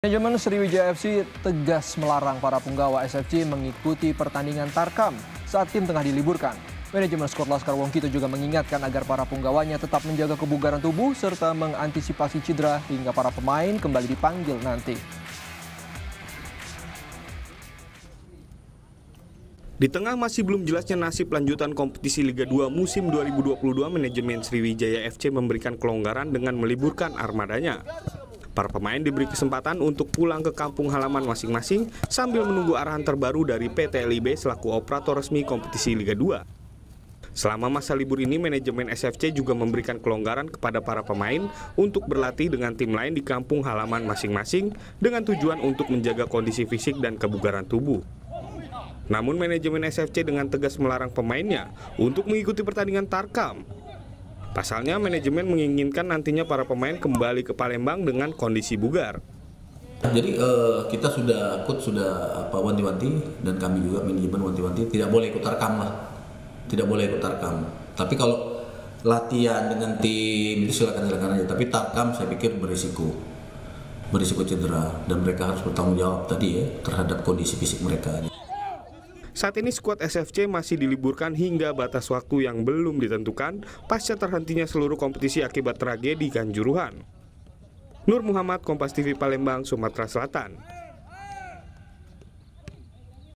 Manajemen Sriwijaya FC tegas melarang para penggawa SFC mengikuti pertandingan Tarkam saat tim tengah diliburkan. Manajemen skuad Laskar Wong Kito juga mengingatkan agar para penggawanya tetap menjaga kebugaran tubuh serta mengantisipasi cedera hingga para pemain kembali dipanggil nanti. Di tengah masih belum jelasnya nasib lanjutan kompetisi Liga 2 musim 2022, manajemen Sriwijaya FC memberikan kelonggaran dengan meliburkan armadanya. Para pemain diberi kesempatan untuk pulang ke kampung halaman masing-masing sambil menunggu arahan terbaru dari PT LIB selaku operator resmi kompetisi Liga 2. Selama masa libur ini, manajemen SFC juga memberikan kelonggaran kepada para pemain untuk berlatih dengan tim lain di kampung halaman masing-masing dengan tujuan untuk menjaga kondisi fisik dan kebugaran tubuh. Namun manajemen SFC dengan tegas melarang pemainnya untuk mengikuti pertandingan Tarkam. Pasalnya, manajemen menginginkan nantinya para pemain kembali ke Palembang dengan kondisi bugar. Jadi kita sudah, wanti-wanti, dan kami juga manajemen wanti-wanti, tidak boleh ikut Tarkam lah. Tidak boleh ikut Tarkam. Tapi kalau latihan dengan tim itu silakan aja. Tapi Tarkam saya pikir berisiko cedera, dan mereka harus bertanggung jawab tadi ya terhadap kondisi fisik mereka. Saat ini skuad SFC masih diliburkan hingga batas waktu yang belum ditentukan pasca terhentinya seluruh kompetisi akibat tragedi Kanjuruhan. Nur Muhammad, Kompas TV Palembang, Sumatera Selatan.